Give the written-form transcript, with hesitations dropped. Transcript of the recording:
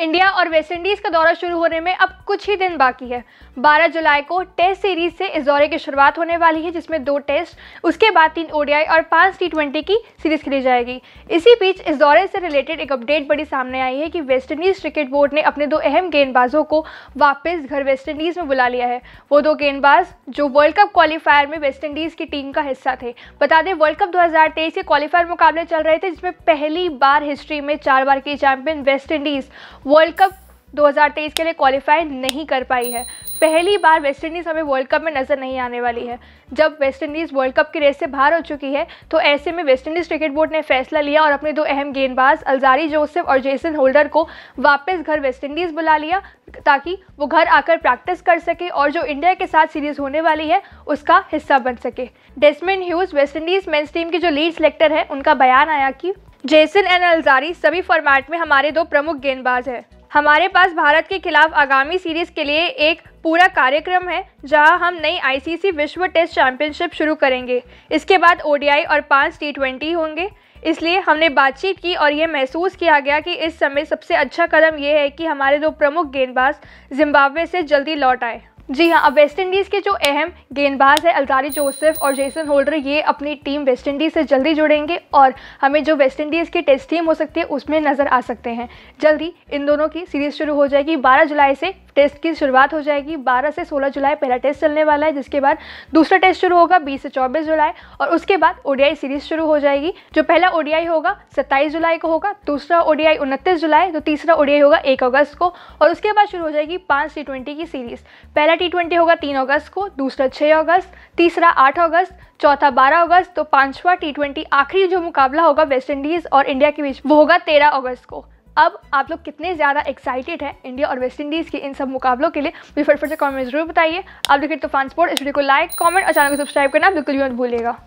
India और West Indies का दौरा शुरू होने में अब कुछ ही दिन बाकी है। 12 जुलाई को टेस्ट सीरीज से इस दौरे की शुरुआत होने वाली है, जिसमें 2 टेस्ट, उसके बाद 3 ODI और 5 T20 की सीरीज खेली जाएगी। इसी बीच इस दौरे से रिलेटेड एक अपडेट बड़ी सामने आई है कि वेस्टइंडीज़ क्रिकेट बोर्ड ने अपने 2 अहम गेंदबाजों को वापस घर वेस्टइंडीज़ में बुला लिया है। वो 2 गेंदबाज जो वर्ल्ड कप क्वालिफायर में वेस्टइंडीज़ की टीम का हिस्सा थे। बता दें, वर्ल्ड कप 2023 के क्वालिफायर मुकाबले चल रहे थे, जिसमें पहली बार हिस्ट्री में 4 बार की चैंपियन वेस्टइंडीज़ वर्ल्ड कप 2023 के लिए क्वालिफाई नहीं कर पाई है। पहली बार वेस्टइंडीज़ हमें वर्ल्ड कप में नज़र नहीं आने वाली है। जब वेस्टइंडीज़ वर्ल्ड कप की रेस से बाहर हो चुकी है, तो ऐसे में वेस्टइंडीज़ क्रिकेट बोर्ड ने फैसला लिया और अपने 2 अहम गेंदबाज अल्जारी जोसेफ और जेसन होल्डर को वापस घर वेस्टइंडीज़ बुला लिया, ताकि वो घर आकर प्रैक्टिस कर सके और जो इंडिया के साथ सीरीज़ होने वाली है उसका हिस्सा बन सके। Desmond Haynes, West Indies men's team के जो लीड सेलेक्टर हैं, उनका बयान आया कि जेसन एंड अल्जारी सभी फॉर्मेट में हमारे 2 प्रमुख गेंदबाज हैं। हमारे पास भारत के खिलाफ आगामी सीरीज़ के लिए एक पूरा कार्यक्रम है, जहां हम नई ICC विश्व टेस्ट चैंपियनशिप शुरू करेंगे। इसके बाद ODI और 5 T20 होंगे। इसलिए हमने बातचीत की और यह महसूस किया गया कि इस समय सबसे अच्छा कदम यह है कि हमारे 2 प्रमुख गेंदबाज जिम्बाब्वे से जल्दी लौट आए। जी हाँ, अब वेस्टइंडीज़ के जो अहम गेंदबाज है अल्जारी जोसेफ और जेसन होल्डर, ये अपनी टीम वेस्टइंडीज़ से जल्दी जुड़ेंगे और हमें जो वेस्टइंडीज़ की टेस्ट टीम हो सकती है उसमें नज़र आ सकते हैं। जल्दी इन दोनों की सीरीज़ शुरू हो जाएगी। 12 जुलाई से टेस्ट की शुरुआत हो जाएगी। 12 से 16 जुलाई पहला टेस्ट चलने वाला है, जिसके बाद दूसरा टेस्ट शुरू होगा 20 से 24 जुलाई और उसके बाद ODI सीरीज़ शुरू हो जाएगी। जो पहला ODI होगा 27 जुलाई को होगा, दूसरा ODI 29 जुलाई, तो तीसरा ODI होगा 1 अगस्त को और उसके बाद शुरू हो जाएगी 5 T20 की सीरीज़। पहला T20 होगा 3 अगस्त को, दूसरा 6 अगस्त, तीसरा 8 अगस्त, चौथा 12 अगस्त, तो 5वां T20 आखिरी जो मुकाबला होगा वेस्टइंडीज़ और इंडिया के बीच वो होगा 13 अगस्त को। अब आप लोग कितने ज़्यादा एक्साइटेड हैं इंडिया और वेस्टइंडीज़ के इन सब मुकाबलों के लिए? मुझे फटाफट से कमेंट में ज़रूर बताइए। आप देखिए तूफान स्पोर्ट्स, इस वीडियो को लाइक, कमेंट और चैनल को सब्सक्राइब करना बिल्कुल भी मत भूलिएगा।